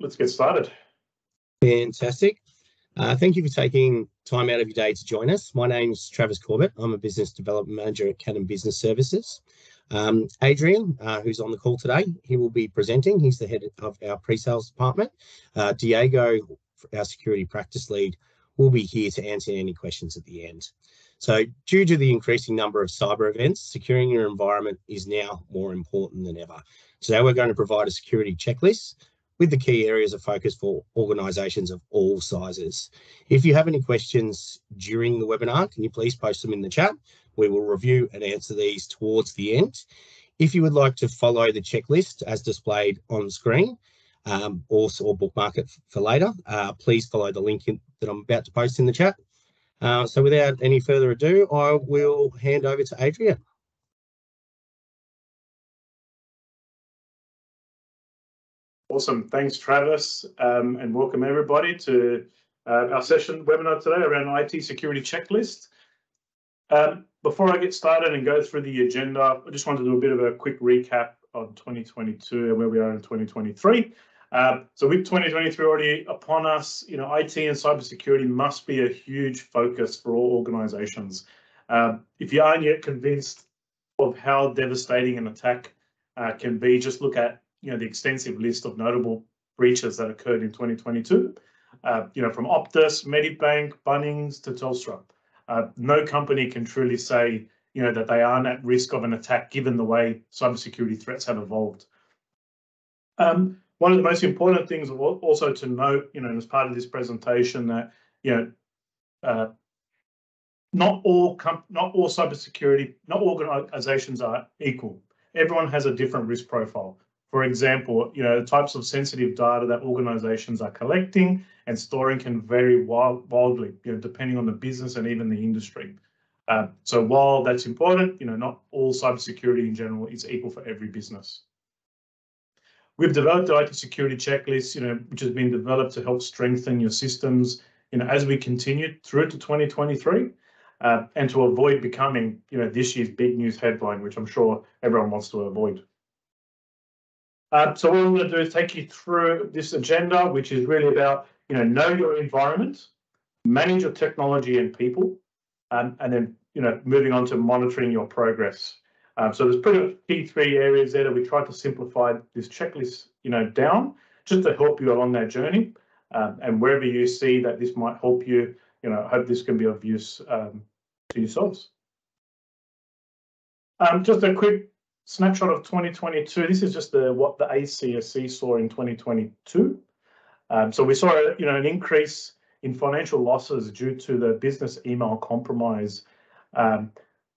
let's get started. Fantastic. Thank you for taking time out of your day to join us. My name's Travis Corbett. I'm a Business Development Manager at Canon Business Services. Adrian, who's on the call today, he will be presenting. He's the head of our pre-sales department. Diego, our security practice lead, will be here to answer any questions at the end. So due to the increasing number of cyber events, securing your environment is now more important than ever. Today, we're going to provide a security checklist with the key areas of focus for organisations of all sizes. If you have any questions during the webinar, can you please post them in the chat? We will review and answer these towards the end. If you would like to follow the checklist as displayed on screen, or bookmark it for later, please follow the link that I'm about to post in the chat. So without any further ado, I will hand over to Adrian. Awesome. Thanks, Travis, and welcome everybody to our webinar today around IT security checklist. Before I get started and go through the agenda, I just wanted to do a bit of a quick recap on 2022 and where we are in 2023. So with 2023 already upon us, you know, IT and cybersecurity must be a huge focus for all organisations. If you aren't yet convinced of how devastating an attack can be, just look at the extensive list of notable breaches that occurred in 2022, from Optus, Medibank, Bunnings to Telstra. No company can truly say, that they aren't at risk of an attack given the way cybersecurity threats have evolved. One of the most important things also to note, and as part of this presentation, that, not all organizations are equal. Everyone has a different risk profile. For example, the types of sensitive data that organizations are collecting and storing can vary wildly, depending on the business and even the industry. So while that's important, not all cybersecurity in general is equal for every business. We've developed the IT security checklist, which has been developed to help strengthen your systems, as we continue through to 2023, and to avoid becoming, this year's big news headline, which I'm sure everyone wants to avoid. So what I'm going to do is take you through this agenda, which is really about, know your environment, manage your technology and people, and then, moving on to monitoring your progress. So there's pretty key three areas there that we tried to simplify this checklist, down just to help you along that journey. And wherever you see that this might help you, I hope this can be of use to yourselves. Just a quick snapshot of 2022. This is just what the ACSC saw in 2022. So we saw, an increase in financial losses due to the business email compromise,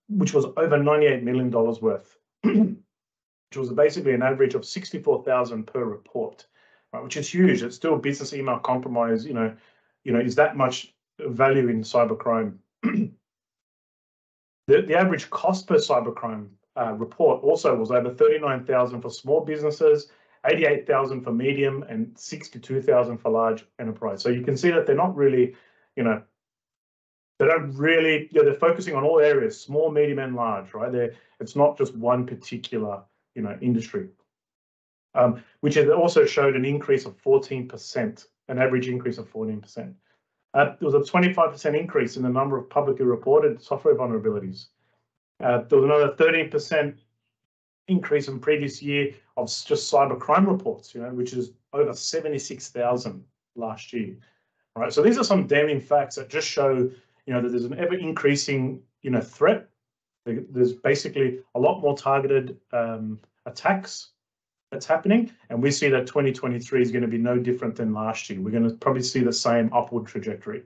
which was over $98 million worth, which was basically an average of 64,000 per report, right, which is huge. It's still business email compromise, is that much value in cybercrime. The average cost per cybercrime report also was over $39,000 for small businesses, $88,000 for medium, and $62,000 for large enterprise. So you can see that they're not really, they don't really, they're focusing on all areas, small, medium, and large, right? It's not just one particular, industry, which also showed an increase of 14%, an average increase of 14%. There was a 25% increase in the number of publicly reported software vulnerabilities. There was another 13% increase in previous year of just cybercrime reports, which is over 76,000 last year, right? So these are some damning facts that just show, that there's an ever-increasing, threat. There's basically a lot more targeted attacks that's happening, and we see that 2023 is going to be no different than last year. We're going to probably see the same upward trajectory.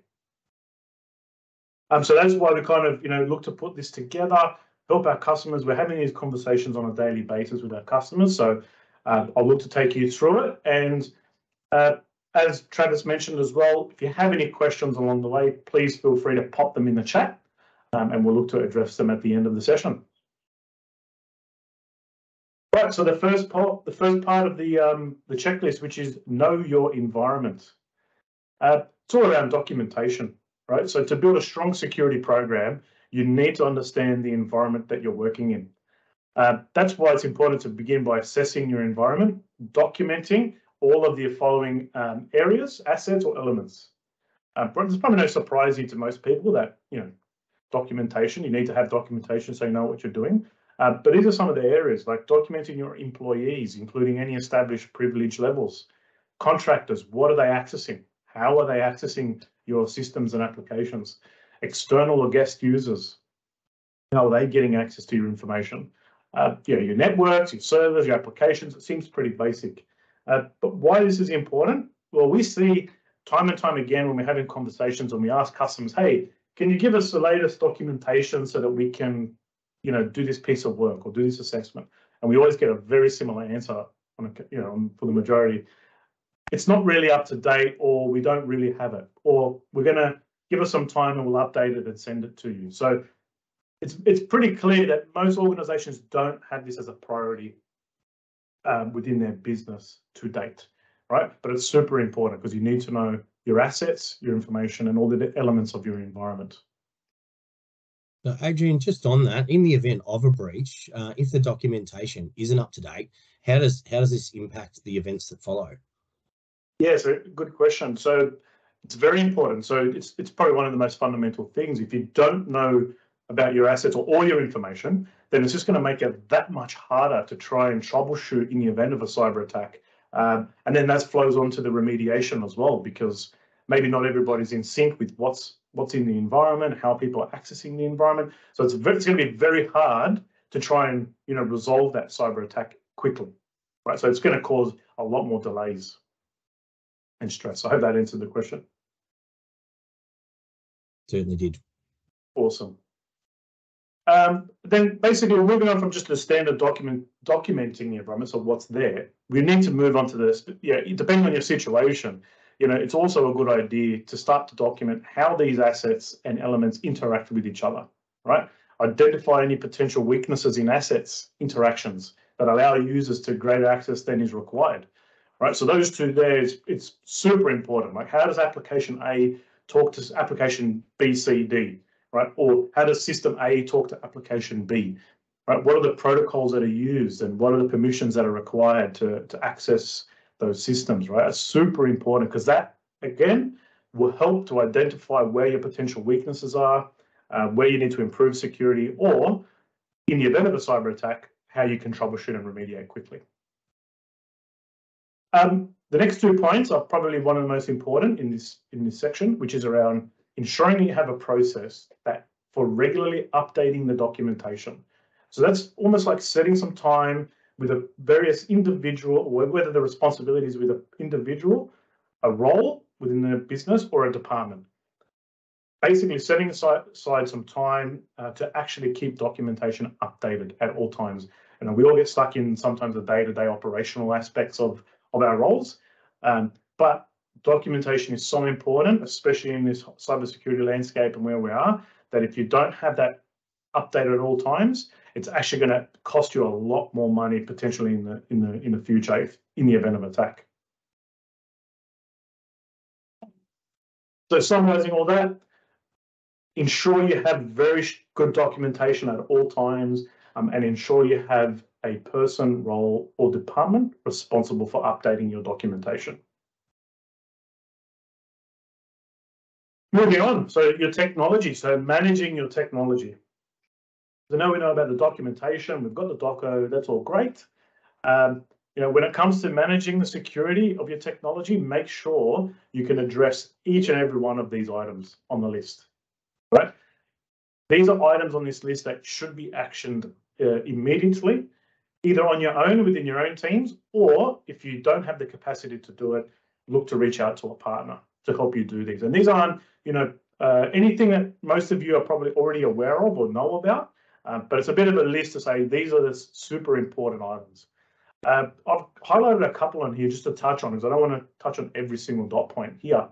So that's why we kind of, look to put this together, help our customers. We're having these conversations on a daily basis with our customers. So I'll look to take you through it. And as Travis mentioned as well, if you have any questions along the way, please feel free to pop them in the chat, and we'll look to address them at the end of the session. Right. So the first part of the checklist, which is know your environment. It's all around documentation. Right, so to build a strong security program, you need to understand the environment that you're working in. That's why it's important to begin by assessing your environment, documenting all of the following areas, assets, or elements. It's probably no surprise to most people that, you know, documentation, you need to have documentation so you know what you're doing. But these are some of the areas, like documenting your employees, including any established privilege levels. Contractors, what are they accessing? How are they accessing your systems and applications? External or guest users, how are they getting access to your information? You know, your networks, your servers, your applications, it seems pretty basic. But why this is important? Well, we see time and time again when we're having conversations and we ask customers, hey, can you give us the latest documentation so that we can, you know, do this piece of work or do this assessment? And we always get a very similar answer, you know, for the majority. It's not really up to date, or we don't really have it, or we're going to give us some time and we'll update it and send it to you. So it's pretty clear that most organizations don't have this as a priority within their business to date, right? But it's super important because you need to know your assets, your information, and all the elements of your environment. So Adrian, just on that, in the event of a breach, if the documentation isn't up to date, how does this impact the events that follow? Yeah, so good question. So it's very important. So it's probably one of the most fundamental things. If you don't know about your assets or all your information, then it's just going to make it that much harder to try and troubleshoot in the event of a cyber attack. And then that flows on to the remediation as well, because maybe not everybody's in sync with what's in the environment, how people are accessing the environment. So it's going to be very hard to try and, you know, resolve that cyber attack quickly, right? So it's going to cause a lot more delays and stress. I hope that answered the question. Certainly did. Awesome. Then basically we're moving on from just the standard documenting the environment, so what's there. We need to move on to this, but yeah, depending on your situation, you know, it's also a good idea to start to document how these assets and elements interact with each other, right? Identify any potential weaknesses in assets interactions that allow users to greater access than is required, right? So those two there, it's super important. Like, how does application A talk to application B, C, D? Right? Or how does system A talk to application B? Right? What are the protocols that are used and what are the permissions that are required to access those systems? Right? It's super important because that, again, will help to identify where your potential weaknesses are, where you need to improve security, or in the event of a cyber attack, how you can troubleshoot and remediate quickly. The next 2 points are probably one of the most important in this section, which is around ensuring you have a process that for regularly updating the documentation. So that's almost like setting some time with a various individual, whether the responsibility is with an individual, a role within the business, or a department. Basically setting aside some time to actually keep documentation updated at all times. And we all get stuck in sometimes the day-to-day operational aspects of our roles, but documentation is so important, especially in this cybersecurity landscape and where we are, that if you don't have that updated at all times, it's actually going to cost you a lot more money potentially in the future if in the event of attack. So summarizing all that, ensure you have very good documentation at all times, and ensure you have a person, role, or department responsible for updating your documentation. Moving on, so your technology, so managing your technology. So now we know about the documentation, we've got the doco, that's all great. You know, when it comes to managing the security of your technology, make sure you can address each and every one of these items on the list, right? These are items on this list that should be actioned immediately, either on your own within your own teams, or if you don't have the capacity to do it, look to reach out to a partner to help you do these. And these aren't, you know, anything that most of you are probably already aware of or know about, but it's a bit of a list to say these are the super important items. I've highlighted a couple on here just to touch on, because I don't want to touch on every single dot point here.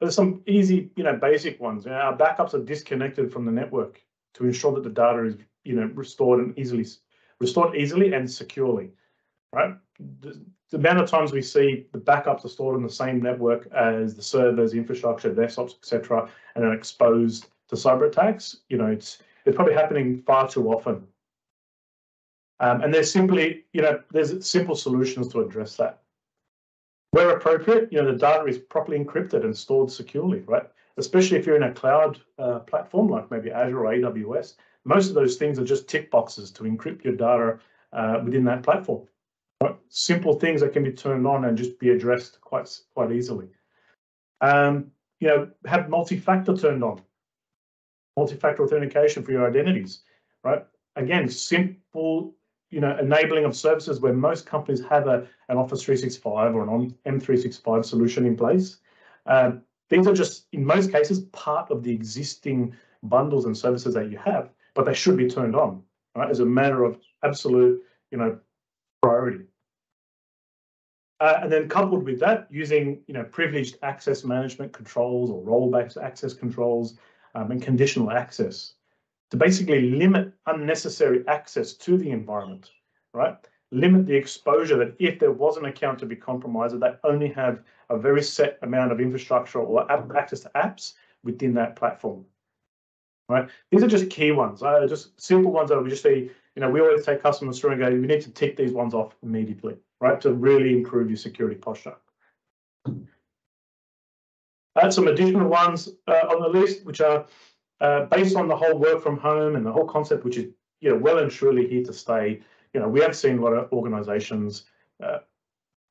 There's some easy, you know, basic ones. You know, our backups are disconnected from the network to ensure that the data is, you know, restored easily and securely, right? The amount of times we see the backups are stored on the same network as the servers, infrastructure, desktops, etc., and are exposed to cyber attacks, you know, it's probably happening far too often. And there's simply, you know, there's simple solutions to address that. Where appropriate, you know, the data is properly encrypted and stored securely, right? Especially if you're in a cloud platform like maybe Azure or AWS. Most of those things are just tick boxes to encrypt your data within that platform. Right? Simple things that can be turned on and just be addressed quite easily. You know, have multi-factor turned on, multi-factor authentication for your identities, right? Again, simple, you know, enabling of services where most companies have an Office 365 or an M365 solution in place. These are just, in most cases, part of the existing bundles and services that you have, but they should be turned on, right, as a matter of absolute, you know, priority. And then coupled with that, using, you know, privileged access management controls or rollbacks access controls and conditional access to basically limit unnecessary access to the environment, right? Limit the exposure that if there was an account to be compromised, that they only have a very set amount of infrastructure or access to apps within that platform, right? These are just key ones, just simple ones that we just say, you know, we always take customers through and go, we need to tick these ones off immediately, right? To really improve your security posture. Some additional ones on the list, which are based on the whole work from home and the whole concept, which is, you know, well and truly here to stay. You know, we have seen a lot of organizations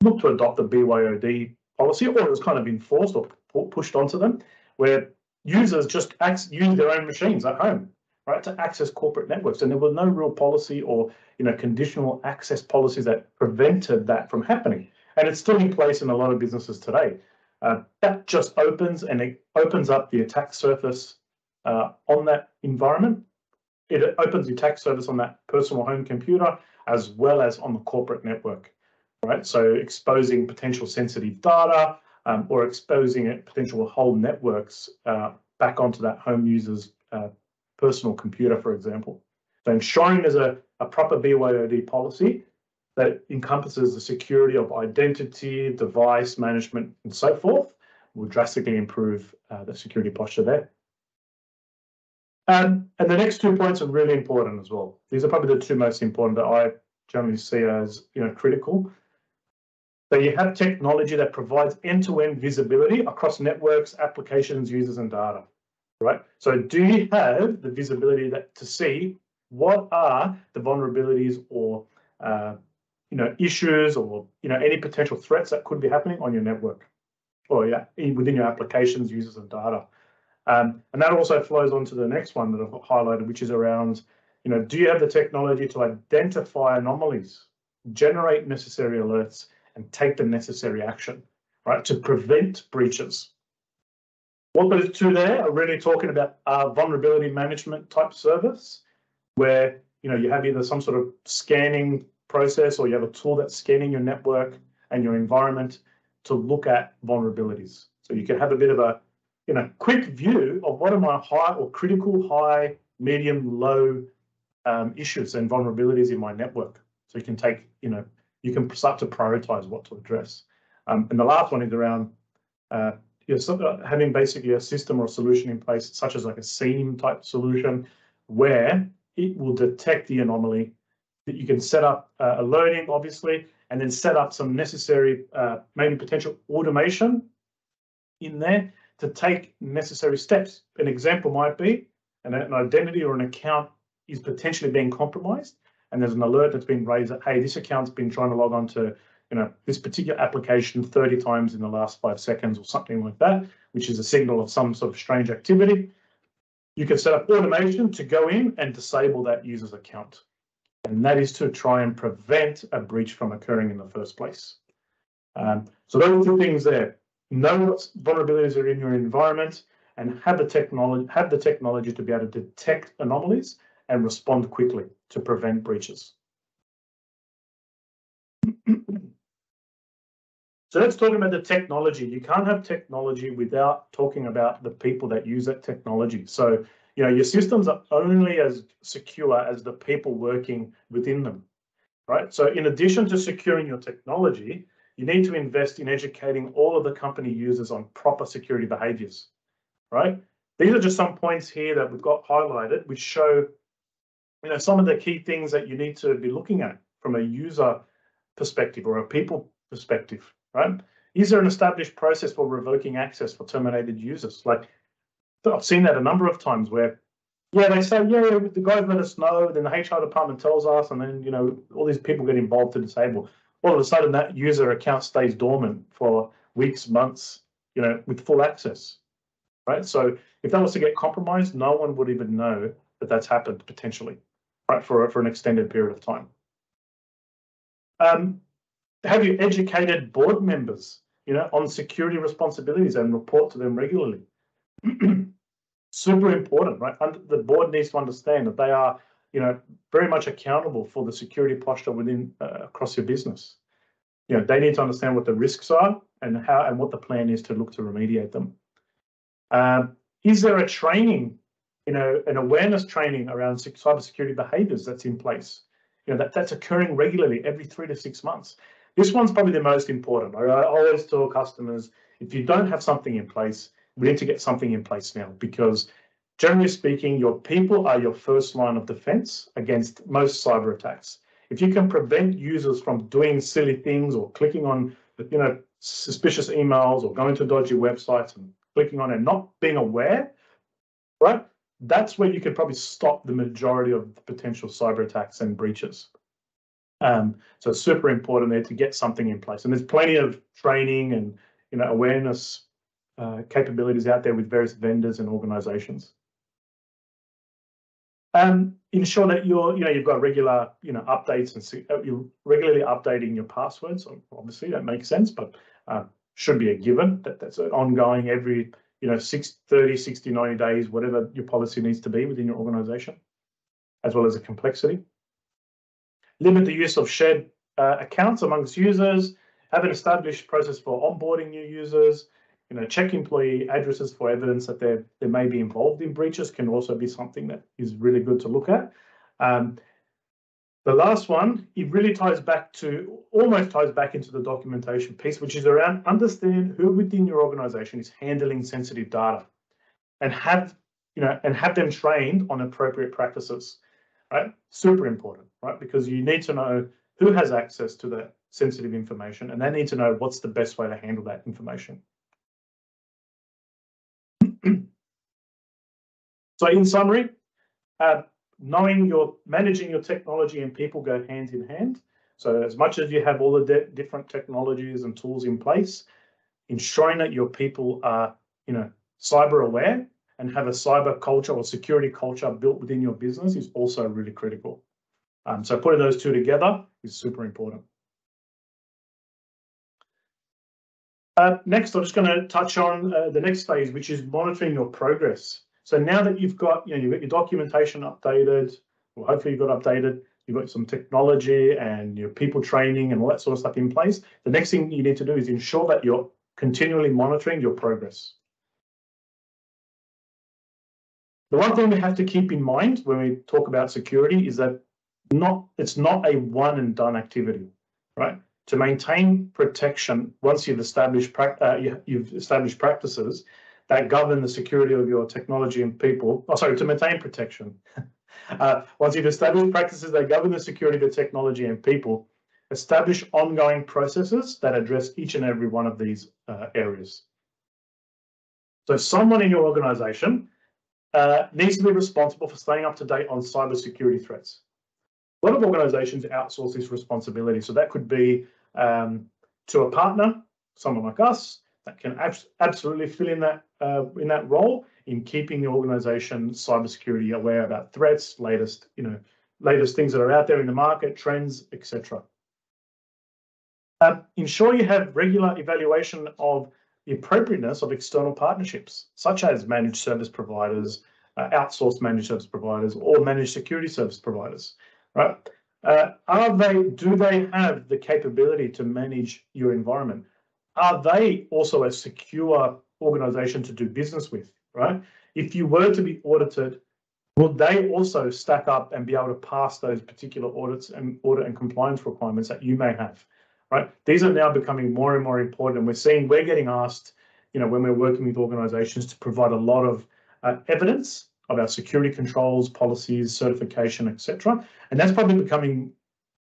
look to adopt the BYOD policy, or it was kind of enforced or pushed onto them, where users just use their own machines at home, right, to access corporate networks. And there was no real policy or, you know, conditional access policies that prevented that from happening. And it's still in place in a lot of businesses today. That just opens, and it opens up the attack surface on that environment. It opens the attack surface on that personal home computer as well as on the corporate network, right? So exposing potential sensitive data or exposing potential whole networks back onto that home user's personal computer, for example. So ensuring there's a proper BYOD policy that encompasses the security of identity, device management, and so forth will drastically improve the security posture there. And the next 2 points are really important as well. These are probably the two most important that I generally see as, you know, critical. So you have technology that provides end-to-end visibility across networks, applications, users, and data, right? So do you have the visibility that to see what are the vulnerabilities or you know, issues or, you know, any potential threats that could be happening on your network or within your applications, users, and data? And that also flows on to the next one that I've highlighted, which is around, you know, do you have the technology to identify anomalies, generate necessary alerts, and take the necessary action, right, to prevent breaches? What those two there are really talking about are vulnerability management type service, where, you know, you have either some sort of scanning process or you have a tool that's scanning your network and your environment to look at vulnerabilities. So you can have a bit of a, you know, quick view of what are my high or critical high, medium, low issues and vulnerabilities in my network. So you can take, you know, you can start to prioritize what to address. And the last one is around you know, having basically a system or a solution in place, such as like a SIEM type solution, where it will detect the anomaly, that you can set up alerting, obviously, and then set up some necessary, maybe potential automation in there to take necessary steps. An example might be an identity or an account is potentially being compromised, and there's an alert that's been raised that, hey, this account's been trying to log on to, you know, this particular application 30 times in the last 5 seconds or something like that, which is a signal of some sort of strange activity. You can set up automation to go in and disable that user's account. And that is to try and prevent a breach from occurring in the first place. So those are two things there. Know what vulnerabilities are in your environment and have the technology to be able to detect anomalies and respond quickly to prevent breaches. So let's talk about the technology. You can't have technology without talking about the people that use that technology. So, you know, your systems are only as secure as the people working within them, right? So in addition to securing your technology, you need to invest in educating all of the company users on proper security behaviors, right? These are just some points here that we've got highlighted, which show, you know, some of the key things that you need to be looking at from a user perspective or a people perspective, right? Is there an established process for revoking access for terminated users? Like, I've seen that a number of times where, yeah, they say, yeah, the guys let us know, then the HR department tells us, and then, you know, all these people get involved to disable. All of a sudden, that user account stays dormant for weeks, months, you know, with full access, right? So if that was to get compromised, no one would even know that that's happened potentially, right, for an extended period of time. Have you educated board members, you know, on security responsibilities and report to them regularly? Super important, right? The board needs to understand that they are, you know, very much accountable for the security posture within across your business. You know, they need to understand what the risks are and how and what the plan is to look to remediate them. Is there a training, you know, an awareness training around cybersecurity behaviors that's in place? You know, that's occurring regularly every 3 to 6 months. This one's probably the most important. I always tell customers, if you don't have something in place, we need to get something in place now, because generally speaking, your people are your first line of defense against most cyber attacks. If you can prevent users from doing silly things or clicking on, you know, suspicious emails or going to dodgy websites and clicking on and not being aware, right? That's where you could probably stop the majority of the potential cyber attacks and breaches. So it's super important there to get something in place. And there's plenty of training and, you know, awareness capabilities out there with various vendors and organizations. Ensure that you're, you know, you've got regular, you know, updates, and you're regularly updating your passwords. Obviously, that makes sense, but should be a given that that's an ongoing every, you know, 30, 60, 90 days, whatever your policy needs to be within your organization, as well as the complexity. Limit the use of shared accounts amongst users. Have an established process for onboarding new users. You know, check employee addresses for evidence that they may be involved in breaches can also be something that is really good to look at. The last one, it really ties back to, almost ties back into the documentation piece, which is around understand who within your organization is handling sensitive data, and have, you know, and have them trained on appropriate practices, right? Super important, right? Because you need to know who has access to that sensitive information, and they need to know what's the best way to handle that information. So in summary, knowing you're managing your technology and people go hand in hand. So as much as you have all the different technologies and tools in place, ensuring that your people are, you know, cyber aware and have a cyber culture or security culture built within your business is also really critical. So putting those two together is super important. Next, I'm just going to touch on the next phase, which is monitoring your progress. So now that you've got, you know, you've got your documentation updated, or hopefully you've got updated, you've got some technology and your people training and all that sort of stuff in place, the next thing you need to do is ensure that you're continually monitoring your progress. The one thing we have to keep in mind when we talk about security is that it's not a one and done activity, right? To maintain protection, once you've established practices that govern the security of your technology and people, to maintain protection. Once you've established practices that govern the security of your technology and people, establish ongoing processes that address each and every one of these areas. So someone in your organization needs to be responsible for staying up to date on cybersecurity threats. A lot of organizations outsource this responsibility. So that could be to a partner, someone like us, that can absolutely fill in that role in keeping the organization cybersecurity aware about threats, latest things that are out there in the market, trends, etc. Ensure you have regular evaluation of the appropriateness of external partnerships, such as managed service providers, outsourced managed service providers, or managed security service providers. Right? Do they have the capability to manage your environment? Are they also a secure organization to do business with, right? If you were to be audited, would they also stack up and be able to pass those particular audits and audit and compliance requirements that you may have, right? These are now becoming more and more important. And we're getting asked, you know, when we're working with organizations to provide a lot of evidence of our security controls, policies, certification, etc. And that's probably becoming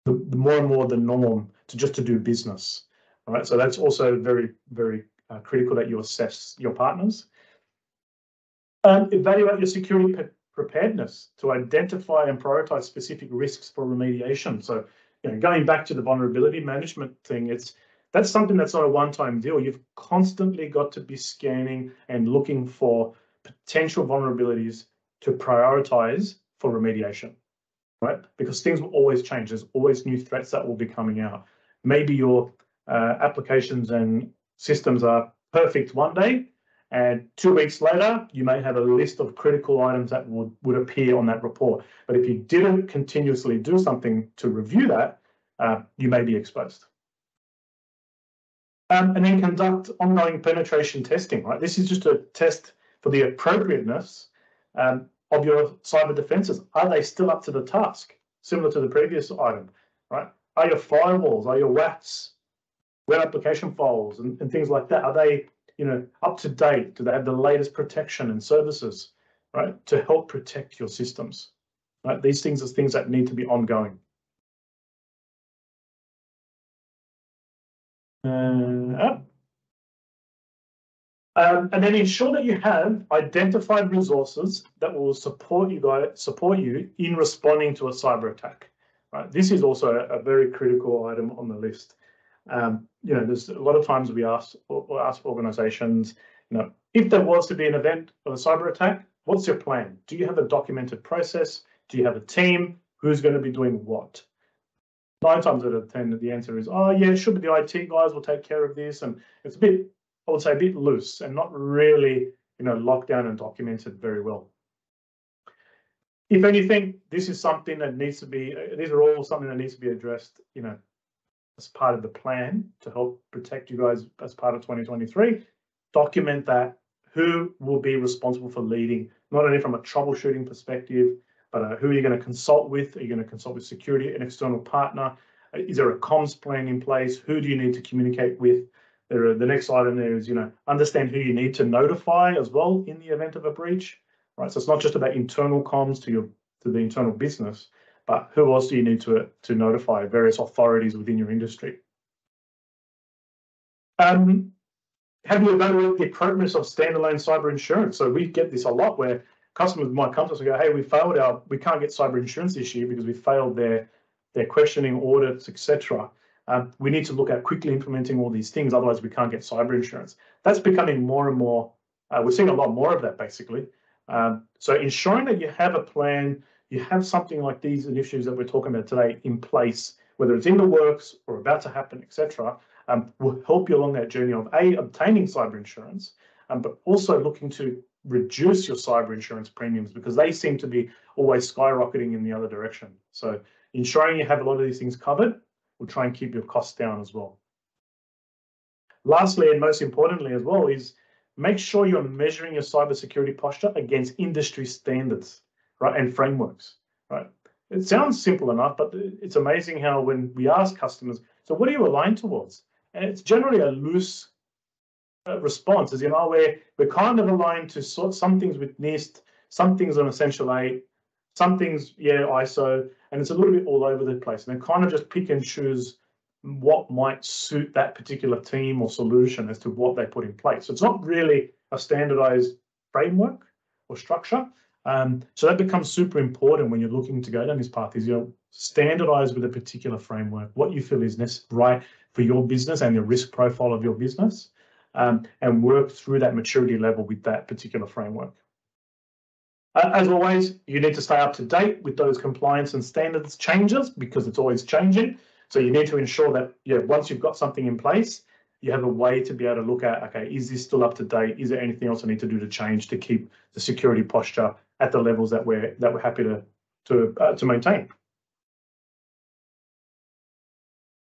the more and more the norm to just do business. All right, so that's also very, very critical that you assess your partners. Evaluate your security preparedness to identify and prioritize specific risks for remediation. So, you know, going back to the vulnerability management thing, that's something that's not a one-time deal. You've constantly got to be scanning and looking for potential vulnerabilities to prioritize for remediation, right? Because things will always change. There's always new threats that will be coming out. Maybe your applications and systems are perfect one day, and 2 weeks later, you may have a list of critical items that would appear on that report. But if you didn't continuously do something to review that, you may be exposed. And then conduct ongoing penetration testing, right? This is just a test for the appropriateness of your cyber defenses. Are they still up to the task? Similar to the previous item, right? Are your firewalls, are your WAFs, web application files, and things like that, are they, you know, up to date? Do they have the latest protection and services, right, to help protect your systems? Right? These things are things that need to be ongoing. And then ensure that you have identified resources that will support you in responding to a cyber attack. Right? This is also a very critical item on the list. You know, there's a lot of times we ask organizations, you know, if there was to be an event of a cyber attack, what's your plan? Do you have a documented process? Do you have a team? Who's going to be doing what? 9 times out of 10, the answer is, oh yeah, it should be the IT guys will take care of this. And it's a bit, I would say, a bit loose and not really, you know, locked down and documented very well. If anything, this is something that needs to be, these are all something that needs to be addressed, you know, as part of the plan to help protect you guys as part of 2023. Document that, who will be responsible for leading, not only from a troubleshooting perspective, but who are you going to consult with? Are you going to consult with security, an external partner? Is there a comms plan in place? Who do you need to communicate with? The next item there is, you know, understand who you need to notify as well in the event of a breach, right? So it's not just about internal comms to the internal business, but who else do you need to notify? Various authorities within your industry. Have you evaluated the appropriateness of standalone cyber insurance? So we get this a lot where customers might come to us and go, hey, we can't get cyber insurance this year because we failed their questioning audits, etc. We need to look at quickly implementing all these things, otherwise we can't get cyber insurance. That's becoming more and more, we're seeing a lot more of that basically. So ensuring that you have a plan, you have something like these initiatives that we're talking about today in place, whether it's in the works or about to happen, etc., will help you along that journey of A, obtaining cyber insurance, but also looking to reduce your cyber insurance premiums because they seem to be always skyrocketing in the other direction. So ensuring you have a lot of these things covered will try and keep your costs down as well. Lastly, and most importantly as well, is make sure you're measuring your cybersecurity posture against industry standards, right, and frameworks, right? It sounds simple enough, but it's amazing how when we ask customers, so what are you aligned towards? And it's generally a loose response, as you know, we're kind of aligned to some things with NIST, some things on Essential 8, some things, yeah, ISO, and it's a little bit all over the place. And they kind of just pick and choose what might suit that particular team or solution as to what they put in place. So it's not really a standardized framework or structure. So that becomes super important when you're looking to go down this path is you're standardized with a particular framework, what you feel is right for your business and the risk profile of your business, and work through that maturity level with that particular framework. As always, you need to stay up to date with those compliance and standards changes because it's always changing. So you need to ensure that once you've got something in place, you have a way to be able to look at, okay, is this still up to date? Is there anything else I need to do to change to keep the security posture at the levels that we're happy to maintain?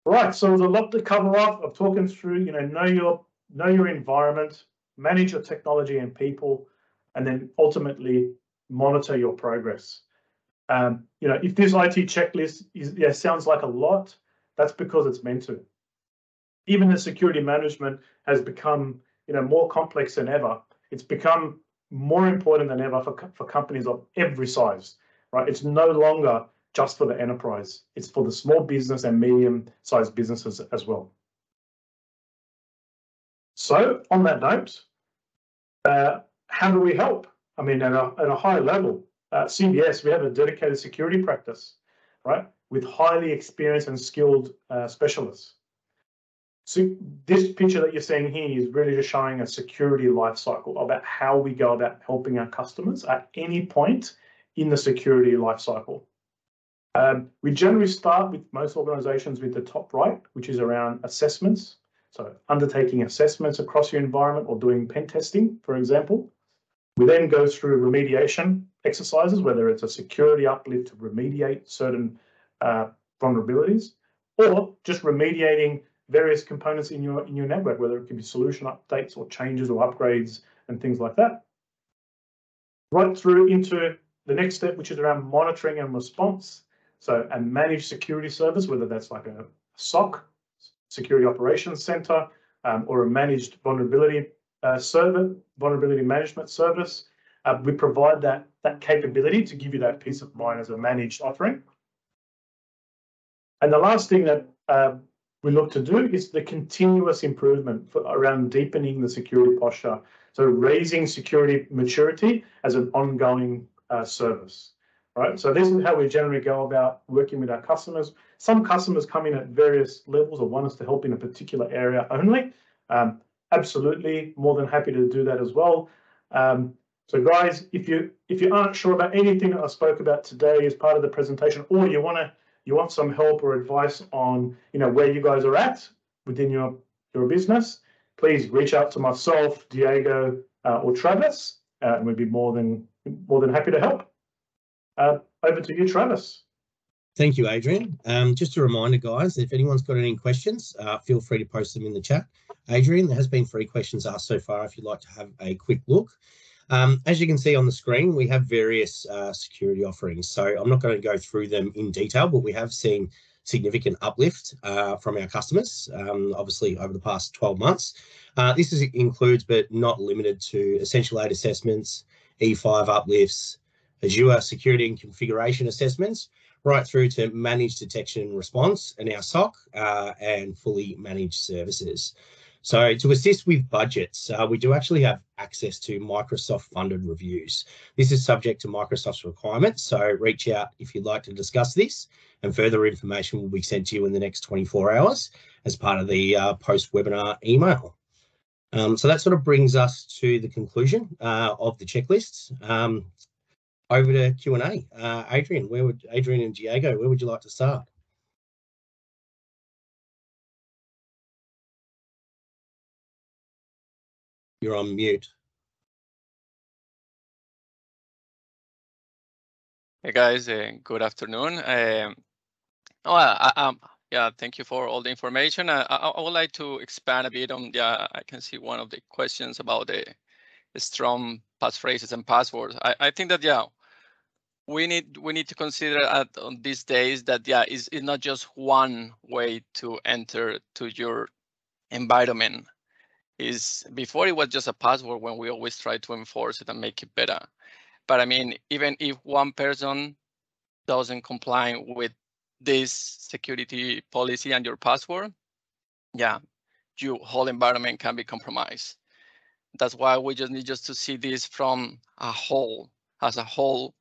All right, so there's a lot to cover off of talking through, you know your environment, manage your technology and people, and then ultimately monitor your progress. You know, if this IT checklist sounds like a lot, that's because it's meant to. Even the security management has become, you know, more complex than ever. It's become more important than ever for companies of every size, right? It's no longer just for the enterprise. It's for the small business and medium-sized businesses as well. So on that note, how do we help? I mean, at a high level, CBS, we have a dedicated security practice, right, with highly experienced and skilled specialists. So this picture that you're seeing here is really just showing a security life cycle about how we go about helping our customers at any point in the security life cycle. We generally start with most organizations with the top right, which is around assessments. So undertaking assessments across your environment or doing pen testing, for example. We then go through remediation exercises, whether it's a security uplift to remediate certain vulnerabilities, or just remediating various components in your network, whether it can be solution updates or changes or upgrades and things like that. Right through into the next step, which is around monitoring and response. So a managed security service, whether that's like a SOC, Security Operations Center, or a managed vulnerability server, vulnerability management service. We provide that capability to give you that peace of mind as a managed offering. And the last thing that we look to do is the continuous improvement around deepening the security posture. So raising security maturity as an ongoing service. Right? So this is how we generally go about working with our customers. Some customers come in at various levels or want us to help in a particular area only. Absolutely, more than happy to do that as well. So guys, if you aren't sure about anything that I spoke about today as part of the presentation, or you want some help or advice on where you guys are at within your business, please reach out to myself, Diego, or Travis, and we'd be more than happy to help. Over to you, Travis. Thank you, Adrian. Just a reminder, guys, if anyone's got any questions, feel free to post them in the chat. Adrian, there has been 3 questions asked so far if you'd like to have a quick look. As you can see on the screen, we have various security offerings. So I'm not going to go through them in detail, but we have seen significant uplift from our customers, obviously over the past 12 months. This includes, but not limited to, Essential 8 assessments, E5 uplifts, Azure security and configuration assessments, right through to managed detection and response and our SOC and fully managed services. So to assist with budgets, we do actually have access to Microsoft funded reviews. This is subject to Microsoft's requirements, so reach out if you'd like to discuss this, and further information will be sent to you in the next 24 hours as part of the post-webinar email. So that sort of brings us to the conclusion of the checklist. Over to Q&A. Adrian, Adrian and Diego, where would you like to start? You're on mute. Hey guys, good afternoon. Thank you for all the information. I would like to expand a bit on the. I can see one of the questions about the strong passphrases and passwords. I think that we need to consider on these days that it's not just one way to enter to your environment. Is before it was just a password when we always try to enforce it and make it better. But I mean, even if one person doesn't comply with this security policy and your password, your whole environment can be compromised. That's why we just need to see this from as a whole.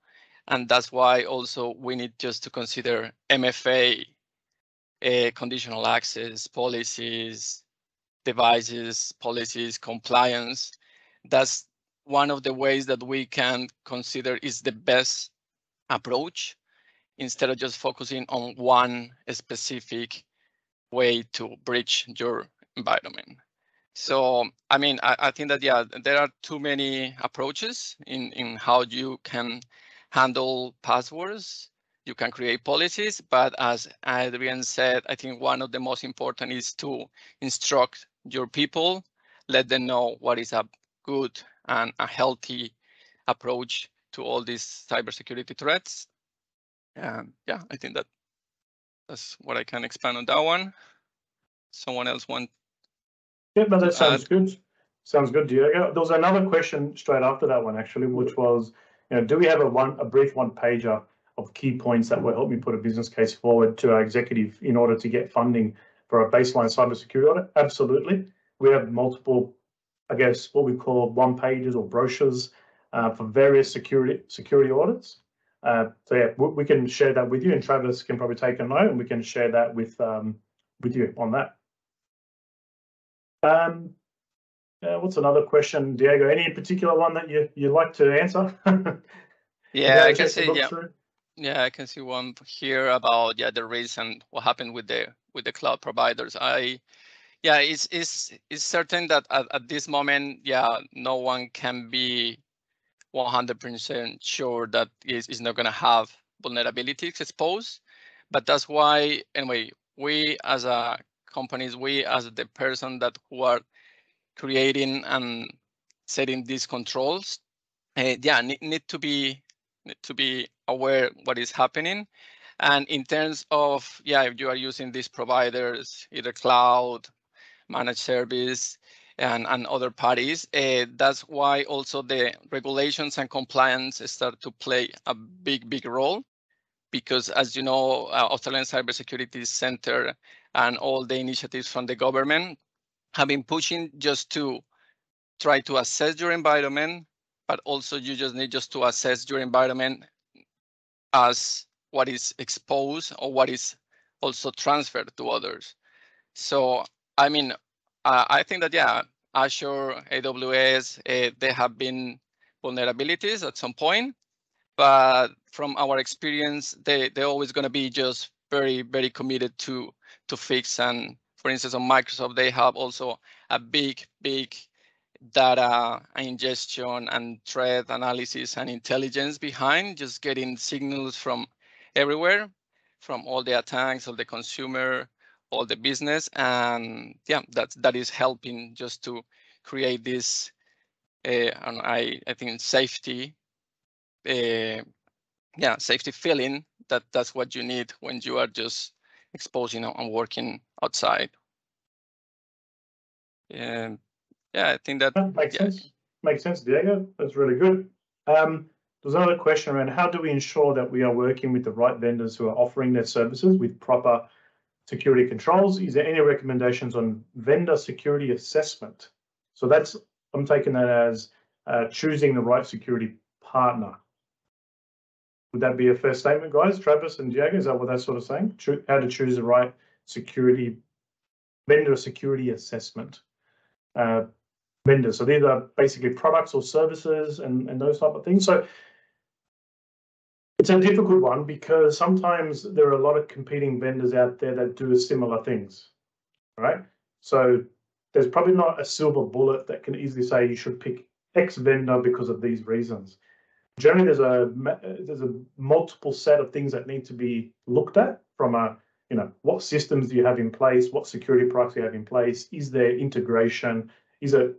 And that's why also we need just to consider MFA, conditional access policies, devices, policies, compliance. That's one of the ways that we can consider is the best approach instead of just focusing on one specific way to breach your environment. So, I mean, I think that, there are too many approaches in how you can handle passwords. You can create policies, but as Adrian said, I think one of the most important is to instruct your people, let them know what is a good and a healthy approach to all these cybersecurity threats. And I think that that's what I can expand on that one. Someone else wants. Yeah, no, that sounds good. Sounds good, Diego. There was another question straight after that one, actually, which was, do we have a brief one-pager of key points that will help me put a business case forward to our executive in order to get funding for a baseline cybersecurity audit? Absolutely. We have multiple, I guess, what we call one pages or brochures for various security audits. So yeah, we can share that with you, and Travis can probably take a note, and we can share that with you on that. What's another question, Diego? Any particular one that you like to answer? Yeah, I can see. Yeah, through? Yeah, I can see one here about the risk and what happened with the cloud providers. It's certain that at this moment, no one can be 100% sure that is not going to have vulnerabilities exposed. But that's why, anyway, we as a companies, we as the person that who are creating and setting these controls, need to be aware what is happening. And in terms of, if you are using these providers, either cloud, managed service, and other parties, that's why also the regulations and compliance start to play a big role, because as you know, Australian Cybersecurity Centre and all the initiatives from the government have been pushing just to try to assess your environment, but also you just need to assess your environment as what is exposed or what is also transferred to others. So, I mean, I think that, Azure, AWS, there have been vulnerabilities at some point, but from our experience, they're always going to be just very, very committed to fix. And for instance, on Microsoft, they have also a big data ingestion and threat analysis and intelligence behind, just getting signals from everywhere, from all the attacks of the consumer, all the business, and that is helping just to create this and I think safety safety feeling that that's what you need when you are just exposing and working outside. I think that makes sense. Makes sense, Diego. That's really good. There's another question around how do we ensure that we are working with the right vendors who are offering their services with proper security controls. Is there any recommendations on vendor security assessment? So that's, I'm taking that as choosing the right security partner. Would that be a fair statement, guys? Travis and Diego, is that what that's sort of saying? How to choose the right vendor security assessment vendors. So these are basically products or services and those type of things. So it's a difficult one because sometimes there are a lot of competing vendors out there that do similar things, right? So there's probably not a silver bullet that can easily say you should pick X vendor because of these reasons. Generally, there's a multiple set of things that need to be looked at from a, what systems do you have in place? What security products do you have in place? Is there integration? Is it,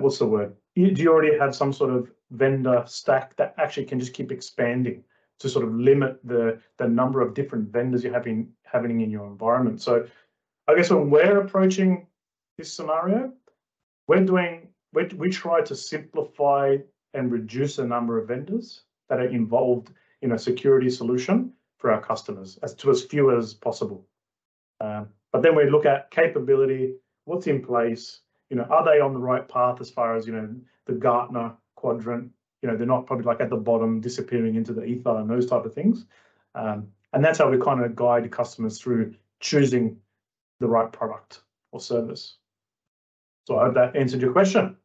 what's the word? Do you already have some sort of vendor stack that actually can just keep expanding to sort of limit the number of different vendors you're having in your environment? So I guess when we're approaching this scenario, we try to simplify and reduce the number of vendors that are involved in a security solution for our customers as few as possible. But then we look at capability, what's in place, are they on the right path as far as, the Gartner quadrant, they're not probably like at the bottom disappearing into the ether and those type of things. And that's how we kind of guide customers through choosing the right product or service. So I hope that answered your question.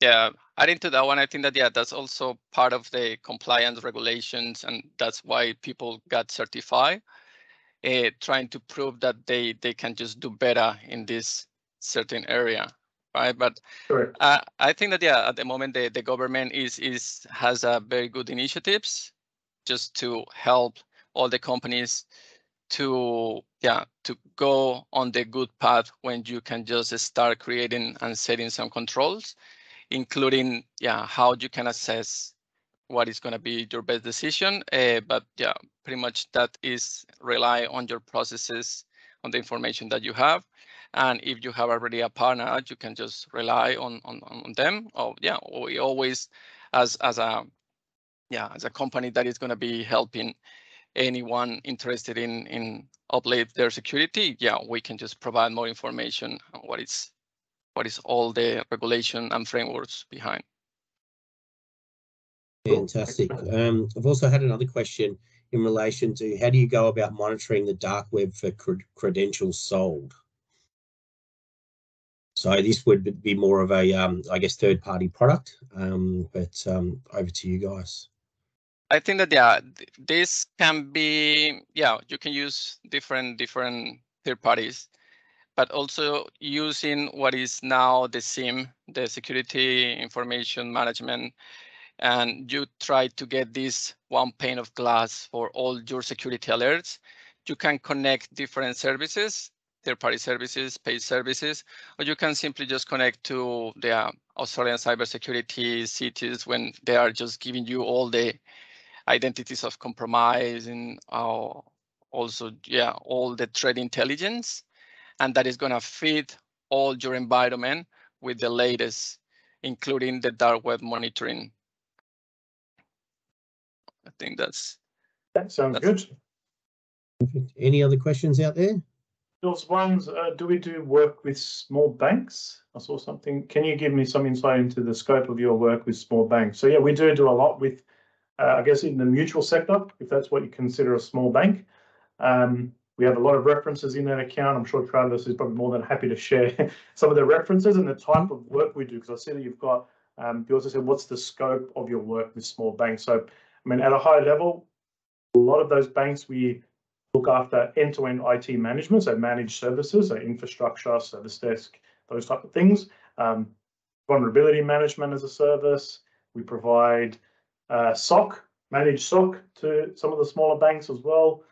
Yeah, adding to that one, I think that, that's also part of the compliance regulations, and that's why people got certified, trying to prove that they can just do better in this certain area, right? But I think that at the moment the government has a very good initiatives just to help all the companies to go on the good path when you can just start creating and setting some controls, including how you can assess what is going to be your best decision. But pretty much that is rely on your processes, on the information that you have. And if you have already a partner, you can just rely on them. We always, as a company that is going to be helping anyone interested in update their security, yeah, we can just provide more information on what is all the regulation and frameworks behind. Fantastic. I've also had another question in relation to how do you go about monitoring the dark web for credentials sold? So this would be more of a, I guess, third-party product, but over to you guys. I think that, yeah, this can be, yeah, you can use different third parties, but also using what is now the SIEM, the Security Information Management, and you try to get this one pane of glass for all your security alerts. You can connect different services, third-party services, paid services, or you can simply just connect to the Australian cybersecurity CTs when they are just giving you all the identities of compromise and also, yeah, all the threat intelligence, and that is going to feed all your environment with the latest, including the dark web monitoring. I think that sounds good. Perfect. Any other questions out there? Those ones, do we do work with small banks? I saw something. Can you give me some insight into the scope of your work with small banks? So yeah, we do a lot with, I guess, in the mutual sector, if that's what you consider a small bank. We have a lot of references in that account. I'm sure Travis is probably more than happy to share some of the references and the type of work we do, because I see that you've got, you also said, what's the scope of your work with small banks? So, I mean, at a high level, a lot of those banks, we look after end-to-end IT management, so managed services, so infrastructure, service desk, those type of things. Vulnerability management as a service. We provide SOC, managed SOC to some of the smaller banks as well.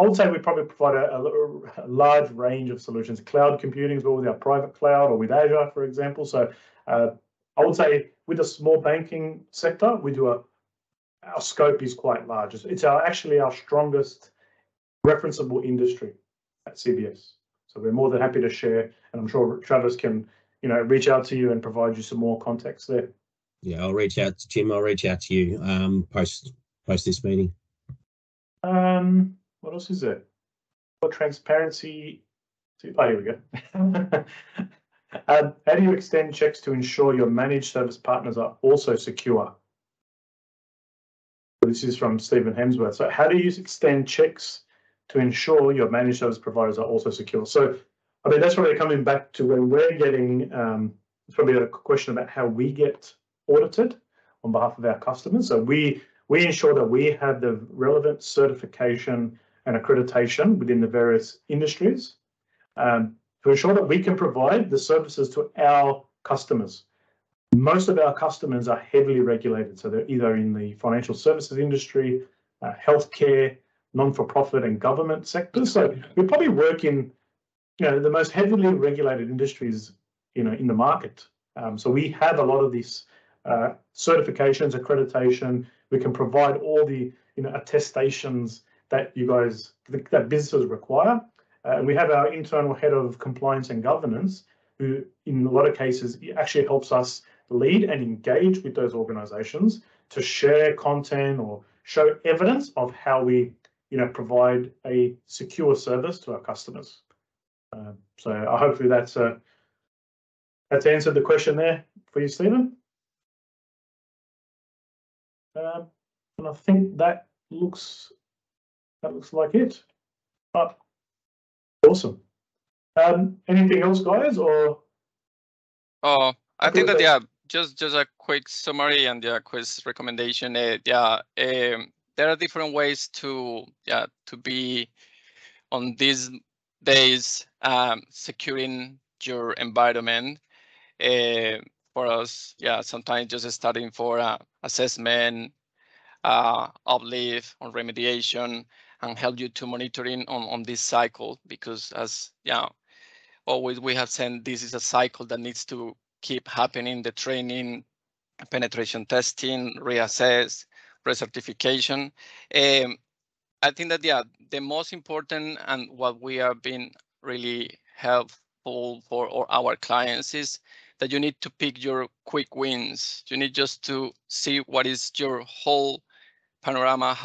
I would say we probably provide a large range of solutions. Cloud computing as well with our private cloud or with Azure, for example. So I would say with the small banking sector, we do our scope is quite large. It's actually our strongest referenceable industry at CBS. So we're more than happy to share, and I'm sure Travis can, you know, reach out to you and provide you some more context there. Yeah, I'll reach out to Jim. I'll reach out to you post this meeting. What else is there? For transparency. Oh, here we go. How do you extend checks to ensure your managed service partners are also secure? This is from Stephen Hemsworth. So how do you extend checks to ensure your managed service providers are also secure? So, I mean, that's probably coming back to when we're getting, it's probably a question about how we get audited on behalf of our customers. So we ensure that we have the relevant certification and accreditation within the various industries to ensure that we can provide the services to our customers. Most of our customers are heavily regulated, so they're either in the financial services industry, healthcare, non-for-profit and government sectors. So we probably work in, you know, the most heavily regulated industries, you know, in the market. So we have a lot of these certifications, accreditation. We can provide all the, you know, attestations that you guys, that businesses require. And we have our internal head of compliance and governance, who in a lot of cases actually helps us lead and engage with those organizations to share content or show evidence of how we, you know, provide a secure service to our customers. So hopefully that's answered the question there for you, Stephen. And I think that looks like it. But awesome. Anything else, guys? Or oh, I think that, yeah, just a quick summary and yeah, quick recommendation. There are different ways to be on these days securing your environment. For us, yeah, sometimes just starting for assessment, uplift on remediation, and help you to monitoring on this cycle, because as yeah, always we have said, this is a cycle that needs to keep happening: the training, penetration testing, reassess, recertification. I think that, yeah, the most important and what we have been really helpful for our clients is that you need to pick your quick wins. You need just to see what is your whole panorama,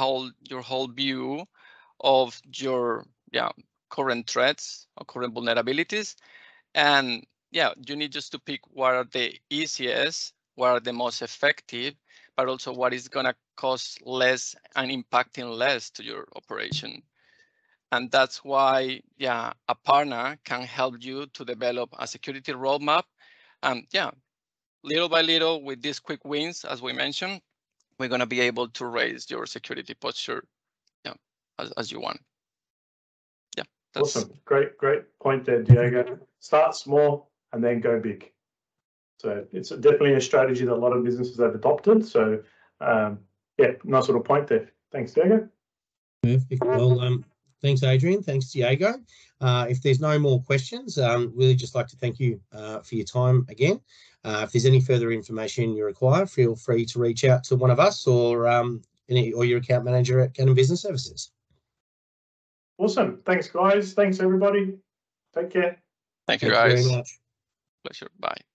your whole view of your current threats or current vulnerabilities. And you need just to pick what are the easiest, what are the most effective, but also what is going to cost less and impacting less to your operation. And that's why, a partner can help you to develop a security roadmap. And little by little, with these quick wins, as we mentioned, we're going to be able to raise your security posture as you want. Awesome. Great point there, Diego. Start small and then go big. So it's definitely a strategy that a lot of businesses have adopted. So nice little point there. Thanks, Diego. Perfect. Well, thanks, Adrian. Thanks, Diego. If there's no more questions, really just like to thank you for your time again. If there's any further information you require, feel free to reach out to one of us or your account manager at Canon Business Services. Awesome. Thanks, guys. Thanks, everybody. Take care. Thank you, guys. Very much. Pleasure. Bye.